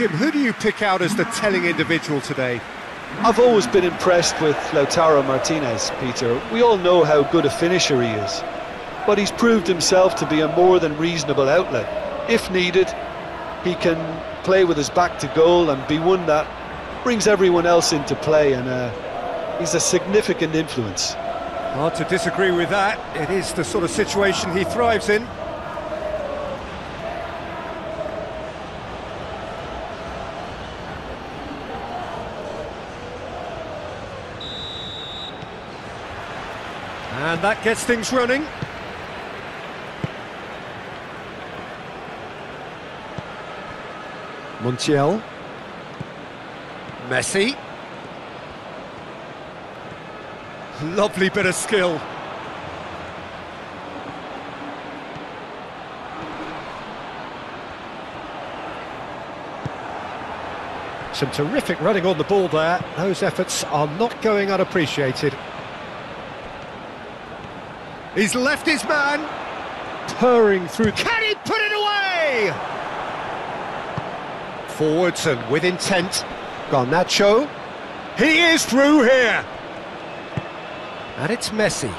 Jim, who do you pick out as the telling individual today? I've always been impressed with Lautaro Martinez, Peter. We all know how good a finisher he is, but he's proved himself to be a more than reasonable outlet. If needed, he can play with his back to goal and be one that brings everyone else into play, and he's a significant influence. Hard to disagree with that. It is the sort of situation he thrives in. And that gets things running. Montiel. Messi. Lovely bit of skill. Some terrific running on the ball there. Those efforts are not going unappreciated. He's left his man. Purring through. Can he put it away? Forwards and with intent. Garnacho. He is through here. And it's Messi.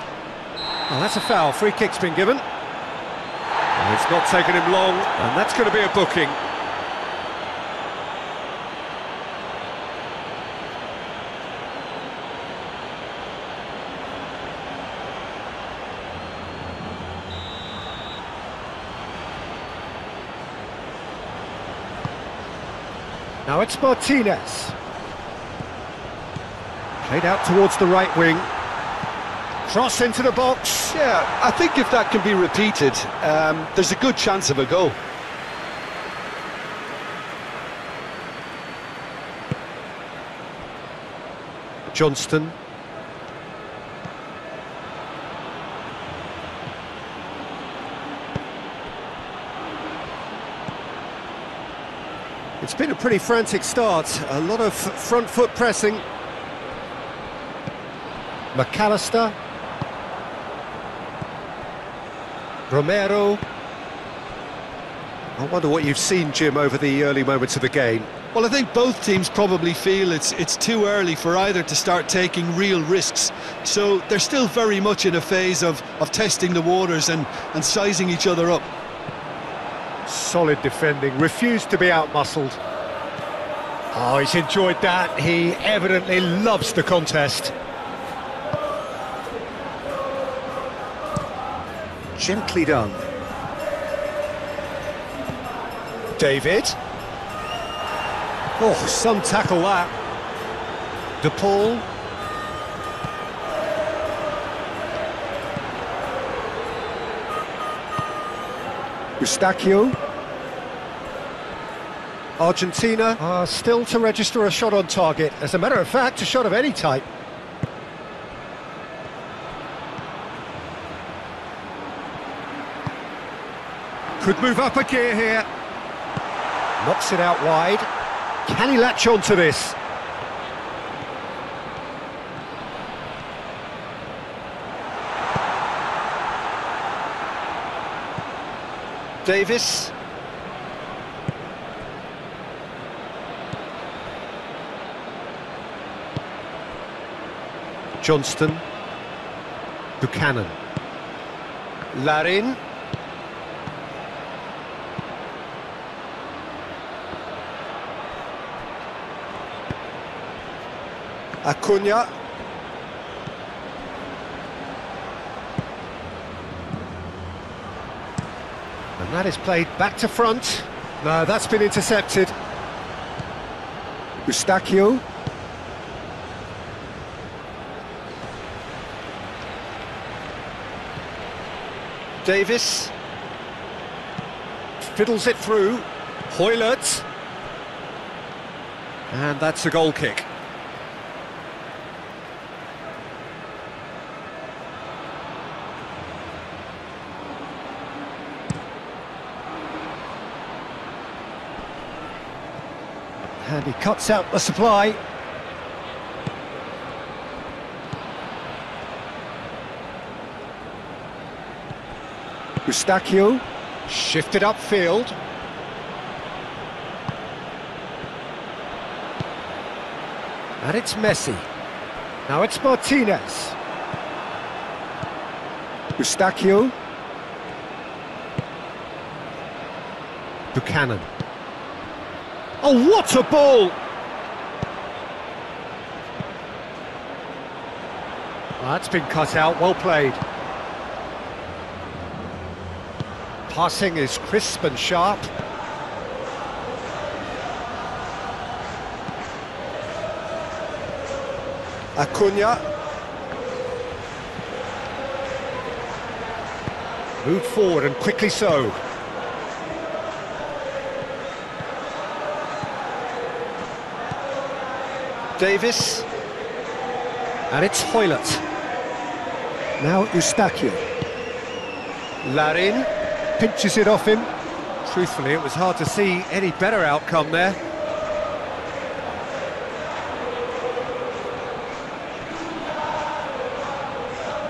Oh, that's a foul. Free kick's been given. And it's not taken him long, and that's going to be a booking. Now it's Martinez. Played out towards the right wing. Cross into the box. Yeah, I think if that can be repeated, there's a good chance of a goal. Johnston. It's been a pretty frantic start, a lot of front foot pressing. McAllister. Romero. I wonder what you've seen, Jim, over the early moments of the game. Well, I think both teams probably feel it's too early for either to start taking real risks. So they're still very much in a phase of testing the waters and sizing each other up. Solid defending, refused to be outmuscled. Oh, he's enjoyed that. He evidently loves the contest. Gently done. David. Oh, some tackle that. De Paul. Bustacchio. Argentina are still to register a shot on target. As a matter of fact, a shot of any type. Could move up a gear here. Knocks it out wide. Can he latch on to this? Davies. Johnston. Buchanan. Larin. Acuna. And that is played back to front. No, that's been intercepted. Bustacchio. Davies. Fiddles it through. Hoilett. And that's a goal kick. And he cuts out the supply. Rustacchio shifted upfield. And it's Messi. Now it's Martinez. Bustacchio. Buchanan. Oh, what a ball! Well, that's been cut out, well played. Passing is crisp and sharp. Acuna. Moved forward and quickly so. Davies. And it's Hoilett. Now Ustacchio. Larin pinches it off him. Truthfully, it was hard to see any better outcome there.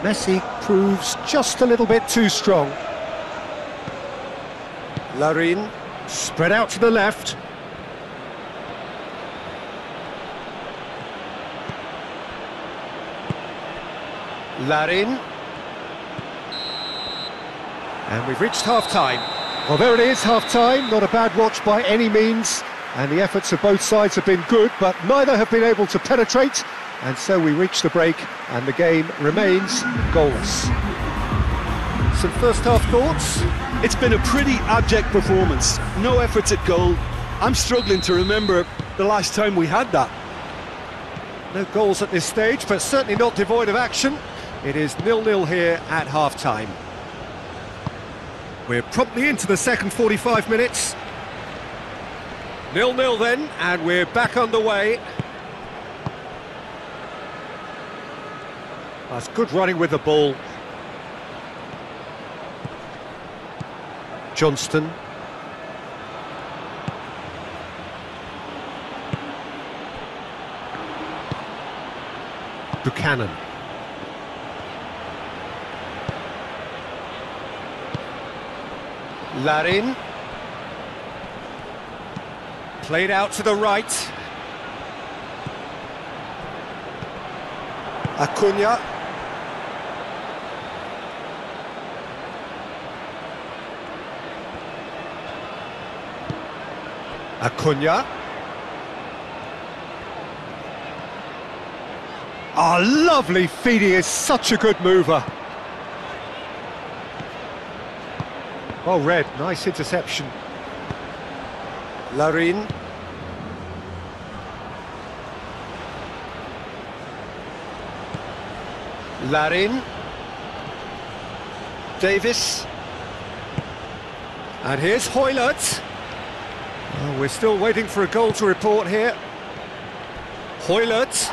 Messi proves just a little bit too strong. Larin spread out to the left. Larin. And we've reached half-time. Well, there it is, half-time. Not a bad watch by any means. And the efforts of both sides have been good, but neither have been able to penetrate. And so we reach the break, and the game remains goalless. Some first-half thoughts? It's been a pretty abject performance. No efforts at goal. I'm struggling to remember the last time we had that. No goals at this stage, but certainly not devoid of action. It is 0-0 here at half-time. We're promptly into the second 45 minutes. 0-0 then, and we're back underway. That's good running with the ball. Johnston. Buchanan. Larin. Played out to the right. Acuna. Acuna. Ah, oh, lovely feeding, is such a good mover. Well read, nice interception. Larin. Larin. Davies. And here's Hoilett. Oh, we're still waiting for a goal to report here. Hoilett.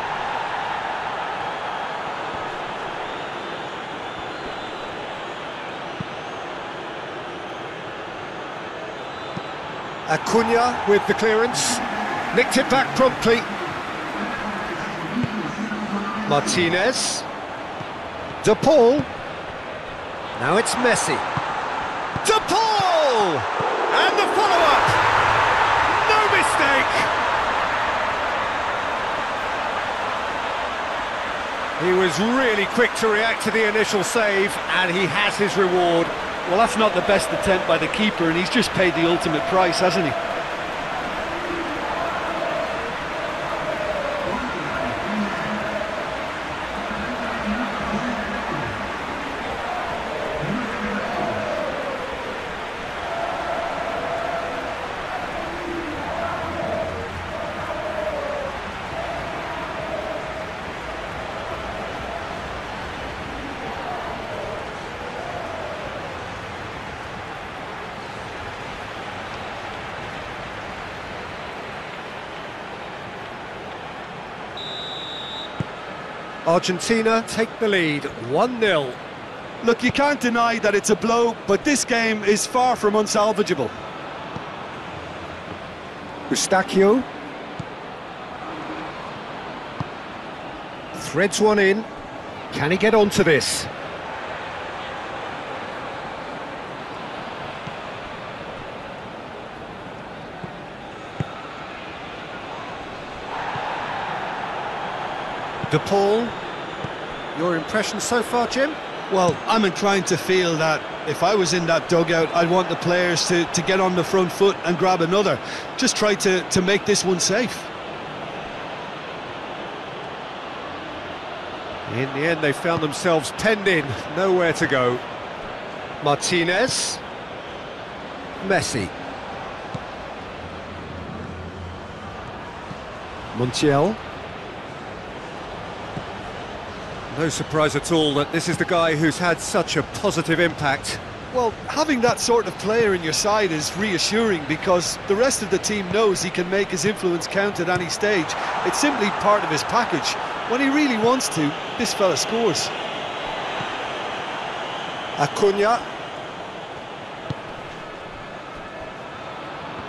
Acuna with the clearance. Nicked it back promptly. Martinez. De Paul. Now it's Messi. De Paul! And the follow-up! He was really quick to react to the initial save, and he has his reward. Well, that's not the best attempt by the keeper, and he's just paid the ultimate price, hasn't he? Argentina take the lead, 1-0. Look, you can't deny that it's a blow, but this game is far from unsalvageable. Bustacchio. Threads one in. Can he get onto this? De Paul. Your impression so far, Jim? Well, I'm inclined to feel that if I was in that dugout, I'd want the players to get on the front foot and grab another. Just try to make this one safe. In the end, they found themselves penned in, nowhere to go. Martinez. Messi. Montiel. No surprise at all that this is the guy who's had such a positive impact. Well, having that sort of player in your side is reassuring because the rest of the team knows he can make his influence count at any stage. It's simply part of his package. When he really wants to, this fella scores. Acuna.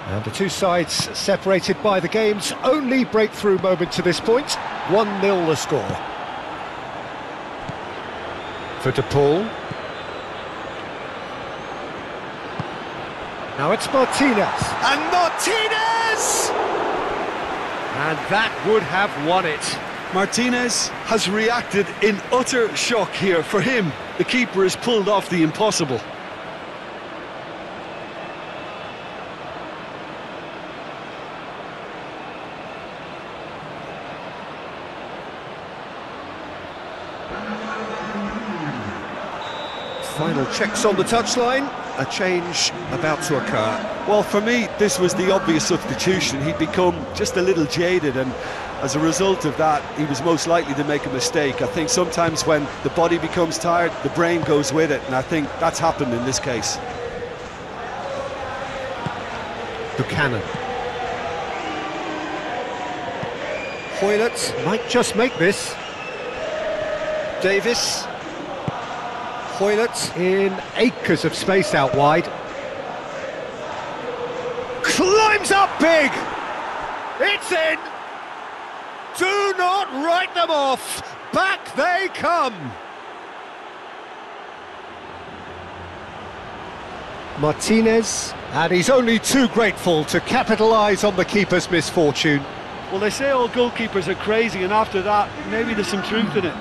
And the two sides separated by the game's only breakthrough moment to this point. 1-0 the score. For De Paul. Now it's Martinez. And Martinez! And that would have won it. Martinez has reacted in utter shock here. For him, the keeper has pulled off the impossible. Final checks on the touchline, a change about to occur. Well, for me, this was the obvious substitution. He'd become just a little jaded, and as a result of that, he was most likely to make a mistake. I think sometimes when the body becomes tired, the brain goes with it, and I think that's happened in this case. Buchanan. Hoilett might just make this. Davies. Hoilett in acres of space out wide. Climbs up big! It's in! Do not write them off! Back they come! Martinez, and he's only too grateful to capitalise on the keeper's misfortune. Well, they say all goalkeepers are crazy, and after that, maybe there's some truth in it.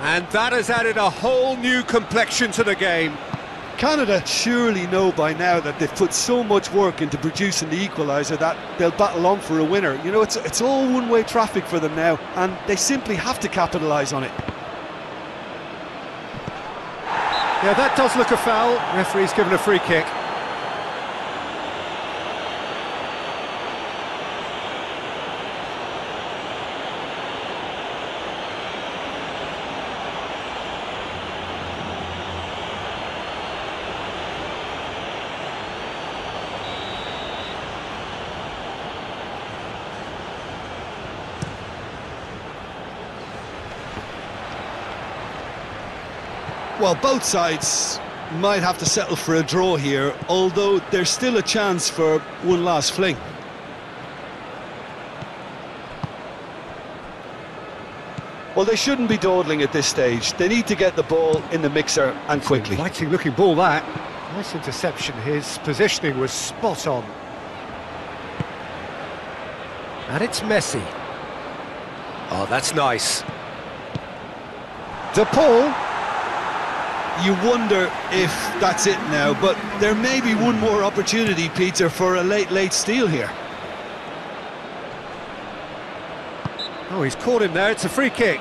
And that has added a whole new complexion to the game. Canada surely know by now that they've put so much work into producing the equaliser that they'll battle on for a winner. You know, it's all one-way traffic for them now, and they simply have to capitalise on it. Yeah, that does look a foul. Referee's given a free kick. Well, both sides might have to settle for a draw here, although there's still a chance for one last fling. Well, they shouldn't be dawdling at this stage. They need to get the ball in the mixer and quickly. Exciting looking ball, that. Nice interception. His positioning was spot on. And it's Messi. Oh, that's nice. De Paul. You wonder if that's it now, but there may be one more opportunity, Peter, for a late steal here. Oh, he's caught him there. It's a free kick.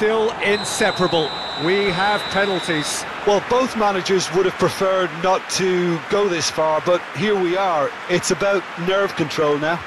still inseparable. We have penalties. Well, both managers would have preferred not to go this far, but here we are. It's about nerve control now.